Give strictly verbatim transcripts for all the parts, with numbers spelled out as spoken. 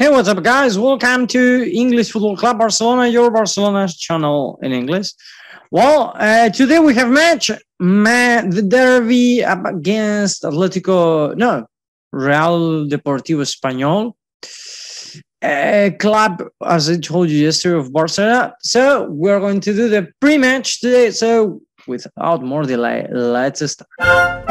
Hey, what's up, guys? Welcome to English Football Club Barcelona, your Barcelona channel in English. Well, uh, today we have match, ma the derby up against Atletico, no, Real Deportivo Español, a club, as I told you yesterday, of Barcelona. So we're going to do the pre-match today. So without more delay, let's start.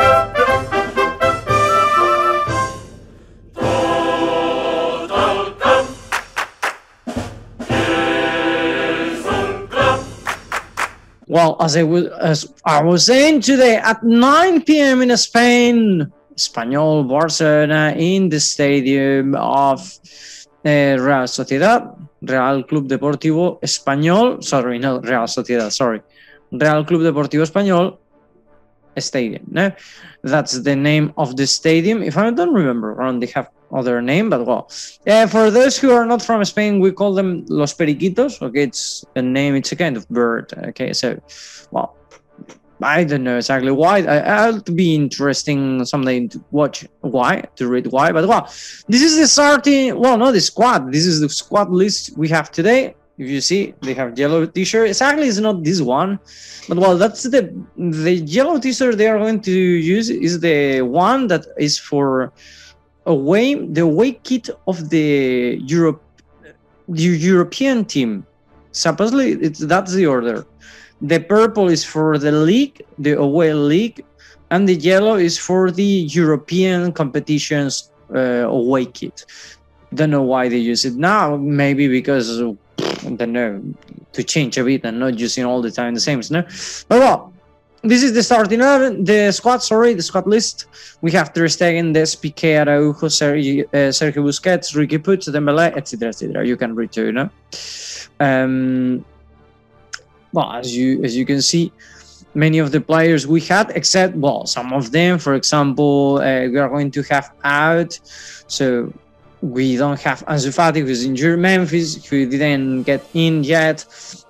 Well, as I, was, as I was saying today, at nine p m in Spain, Espanyol Barcelona in the stadium of uh, Real Sociedad, Real Club Deportivo Español, sorry, no, Real Sociedad, sorry, Real Club Deportivo Español Stadium. No? That's the name of the stadium. If I don't remember wrong, they have other name, but well. Uh, for those who are not from Spain, we call them Los Periquitos. Okay, it's a name, it's a kind of bird. Okay, so, well, I don't know exactly why. I, I'll be interesting someday to watch why, to read why, but well, this is the starting, well, not the squad. This is the squad list we have today. If you see, they have yellow t-shirt. Exactly, it's not this one, but well, that's the the yellow t-shirt they are going to use is the one that is for away the away kit of the Europe the European team. Supposedly, it's that's the order. The purple is for the league, the away league, and the yellow is for the European competitions uh, away kit. Don't know why they use it now. Maybe because. I don't know, to change a bit and not using all the time the same, no? But well, this is the starting eleven, the squad, sorry, the squad list. We have Ter Stegen, Dest, Pique, Araujo, Sergi, uh, Sergio Busquets, Riqui Puig, Dembélé, et cetera, et cetera. You can read too, you know? Um, well, as you, as you can see, many of the players we had, except, well, some of them, for example, uh, we are going to have out, so... We don't have Ansu Fati, who's injured, Memphis, who didn't get in yet,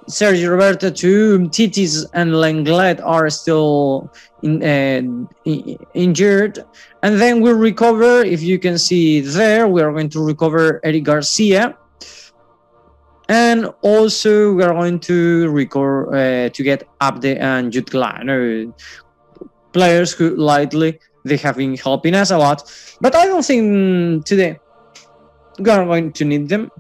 Sergi Roberto, too, Titis and Lenglet are still in, uh, injured. And then we'll recover, if you can see there, we are going to recover Eric Garcia. And also we are going to recover, uh, to get Abde and Jutgla, no, players who lightly, they have been helping us a lot. But I don't think today... We are going to need them.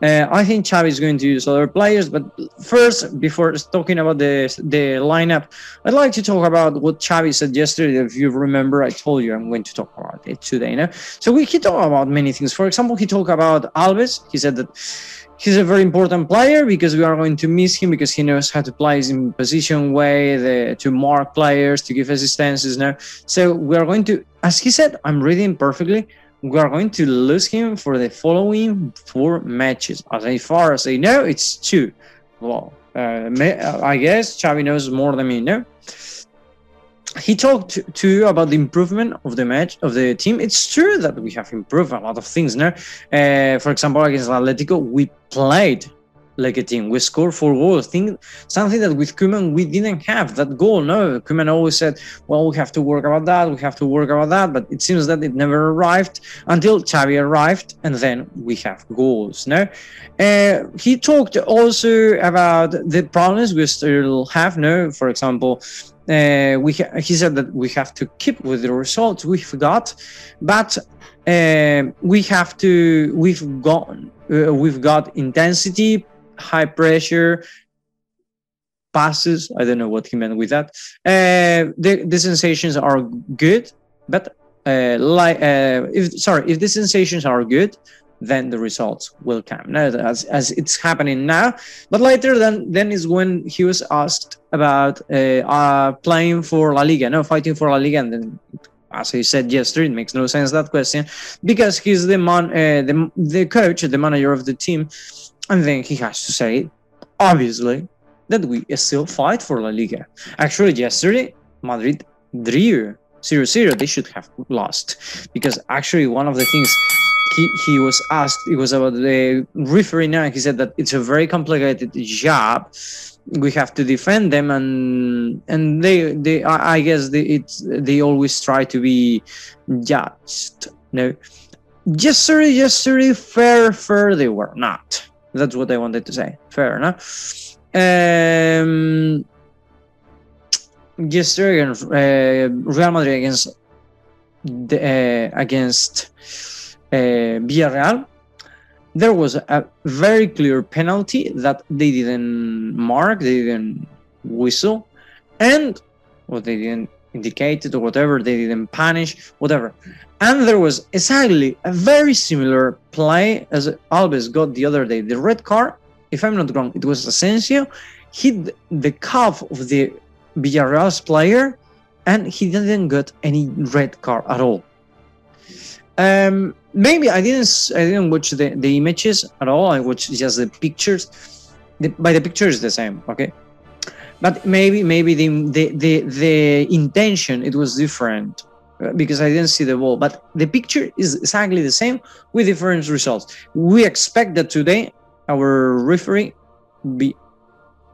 Uh, I think Xavi is going to use other players, but first, before talking about the the lineup, I'd like to talk about what Xavi said yesterday. If you remember, I told you I'm going to talk about it today. No? So we, he talked about many things. For example, he talked about Alves. He said that he's a very important player because we are going to miss him because he knows how to play in position way, the, to mark players, to give assistances. No? So we are going to, as he said, I'm reading perfectly, we are going to lose him for the following four matches. As far as I know, it's two. Well, uh, I guess Xavi knows more than me, no? He talked too about the improvement of the match of the team. It's true that we have improved a lot of things, no? Uh, for example, against Atletico, we played like a team. We scored four goals. Think, something that with Koeman we didn't have that goal. No, Koeman always said, well, we have to work about that. We have to work about that. But it seems that it never arrived until Xavi arrived. And then we have goals. No, uh, he talked also about the problems we still have. No, for example, uh, we ha he said that we have to keep with the results we've got, but uh, we have to, we've gone, uh, we've got intensity, high pressure, passes. I don't know what he meant with that. Uh, the, the sensations are good, but uh, like uh, if sorry, if the sensations are good, then the results will come. Now, as as it's happening now, but later then then is when he was asked about uh, uh, playing for La Liga, no, fighting for La Liga, and then. As I said yesterday, it makes no sense that question because he's the man, uh, the the coach, the manager of the team, and then he has to say, obviously, that we still fight for La Liga. Actually, yesterday Madrid drew zero zero. They should have lost because actually one of the things he he was asked it was about the referee now. He said that it's a very complicated job. We have to defend them, and and they they I guess they it's they always try to be judged. No, yesterday, yesterday, fair, fair, they were not. That's what I wanted to say. Fair, no? Um, yesterday, uh, Real Madrid against the, uh, against uh, Villarreal, there was a very clear penalty that they didn't mark, they didn't whistle, and what they didn't indicated or whatever, they didn't punish, whatever. And there was exactly a very similar play as Alves got the other day, the red card, if I'm not wrong, it was Asensio, hit the calf of the Villarreal's player, and he didn't get any red card at all. Um, maybe I didn't, I didn't watch the, the images at all, I watched just the pictures. The, by the picture is the same, okay? But maybe maybe the, the the the intention it was different because I didn't see the ball. But the picture is exactly the same with different results. We expect that today our referee be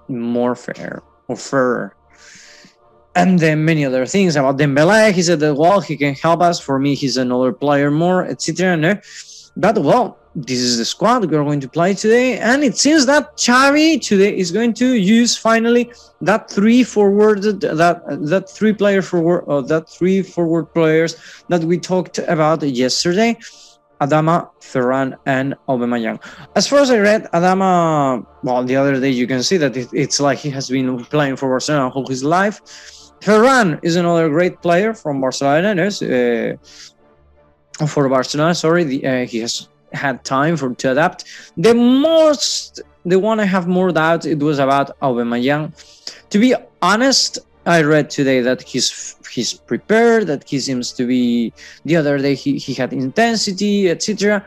more fair or fairer. And then many other things about Dembélé. He said that well he can help us. For me, he's another player more, et cetera. No? But well, this is the squad we're going to play today, and it seems that Xavi today is going to use finally that three forwarded that that three player forward or that three forward players that we talked about yesterday, Adama, Ferran, and Aubameyang. As far as I read, Adama, well, the other day you can see that it, it's like he has been playing for Barcelona all his life. Ferran is another great player from Barcelona. Yes, uh, for Barcelona, sorry, the, uh, he has had time for to adapt. The most, the one I have more doubt, it was about Aubameyang. To be honest, I read today that he's he's prepared, that he seems to be. The other day he, he had intensity, et cetera.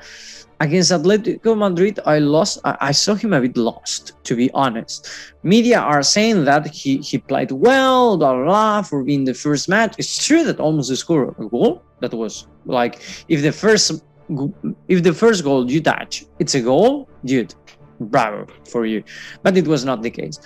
Against Atletico Madrid, I lost. I, I saw him a bit lost, to be honest. Media are saying that he he played well, blah blah, blah for being the first match. It's true that almost scored a goal. That was like if the first. If the first goal you touch, it's a goal, dude, bravo for you. But it was not the case.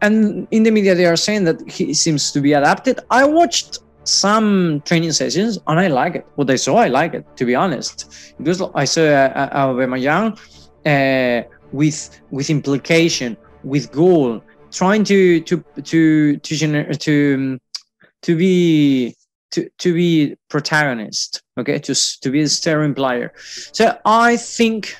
And in the media, they are saying that he seems to be adapted. I watched some training sessions and I like it. What I saw, I like it, to be honest. It was I saw Aubameyang uh, with with implication, with goal, trying to to to to gener- to to be. To, to be protagonist, okay, just to, to be a starring player. So I think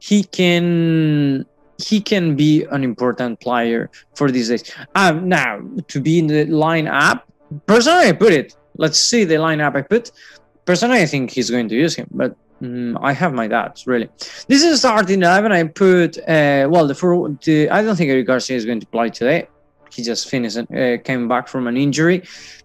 he can he can be an important player for these days. Um, now to be in the lineup, personally I put it. Let's see the lineup I put. Personally, I think he's going to use him, but um, I have my doubts really. This is starting eleven. I put uh, well the, for, the I don't think Eric Garcia is going to play today. He just finished and uh, came back from an injury.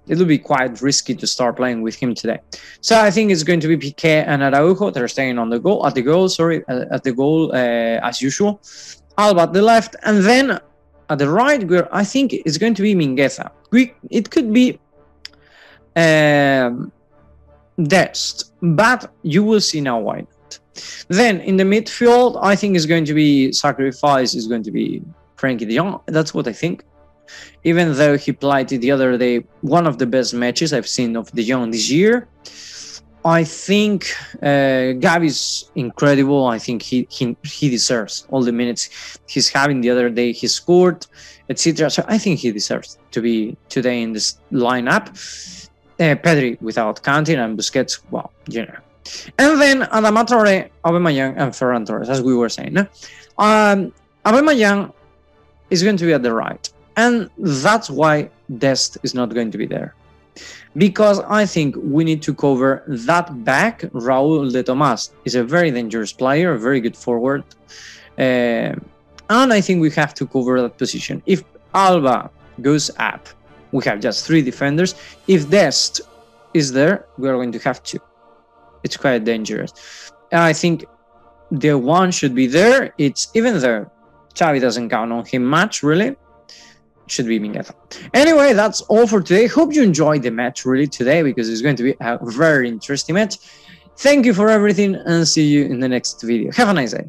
It will be quite risky to start playing with him today. So I think it's going to be Pique and Araujo. They're staying on the goal, at the goal, sorry, at the goal uh, as usual. Alba at the left, and then at the right, where I think it's going to be Mingueza. We, it could be um, Dest, but you will see now why not. Then in the midfield, I think it's going to be sacrifice. Is going to be Frankie De Jong. That's what I think. Even though he played the other day, one of the best matches I've seen of De Jong this year. I think uh, Gavi's incredible. I think he, he he deserves all the minutes he's having. The other day he scored, et cetera. So I think he deserves to be today in this lineup. Uh, Pedri without Kanté and Busquets, well, you know. And then Adama Traoré, Aubameyang, and Ferran Torres, as we were saying. Um, Aubameyang is going to be at the right. And that's why Dest is not going to be there. Because I think we need to cover that back. Raúl de Tomás is a very dangerous player, a very good forward. Uh, and I think we have to cover that position. If Alba goes up, we have just three defenders. If Dest is there, we are going to have two. It's quite dangerous. And I think the one should be there. It's even though Xavi doesn't count on him much, really. Should be Mingueza. Anyway, that's all for today. Hope you enjoyed the match really today because it's going to be a very interesting match. Thank you for everything and see you in the next video. Have a nice day.